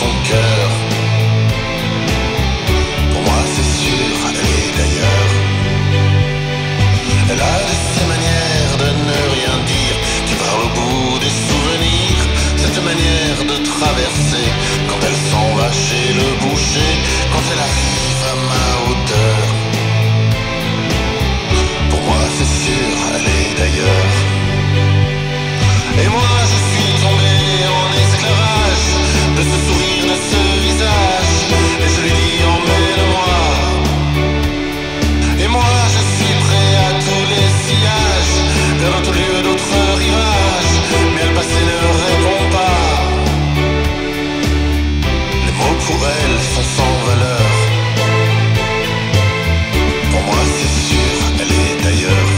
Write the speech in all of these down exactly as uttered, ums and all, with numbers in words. son cœur. Pour moi c'est sûr, elle est d'ailleurs. Elle a de ces manières de ne rien dire qui parle au bout des souvenirs. Cette manière de traverser quand elle s'en va chez le boucher, quand elle arrive à ma hauteur. Pour moi c'est sûr, elle est d'ailleurs. Et moi je suis tombé en esclavage de ce sourire, de ce visage. Et je lui dis emmène-moi. Et moi je suis prêt à tous les sillages, vers d'autres lieux, d'autres rivages. Mais le passé ne répond pas. Les mots pour elle sont sans valeur. Pour moi c'est sûr, elle est d'ailleurs.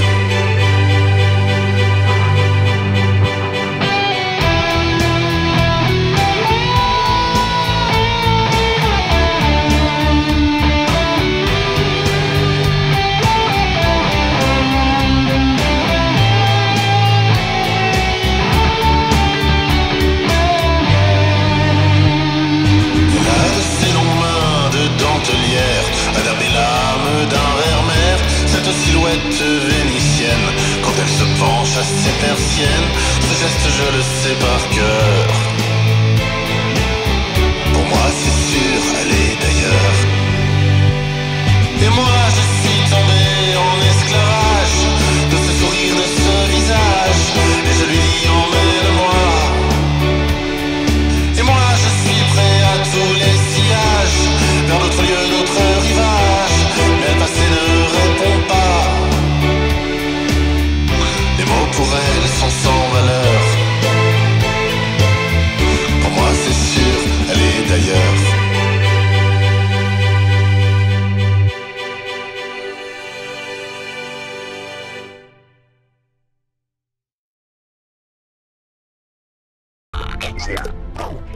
Silhouette vénitienne, quand elle se penche à ses persiennes, ce geste je le sais par cœur. Pour moi c'est sûr, elle est d'ailleurs. Et moi je suis tombé en esclavage de ce sourire, de ce visage. Et je lui dis emmène-moi. Et moi je suis prêt à tous les sillages, vers d'autres lieux, d'autres rivages. Mais le passé ne répond pas. Pour elle sont sans valeur. Pour moi c'est sûr, elle est d'ailleurs.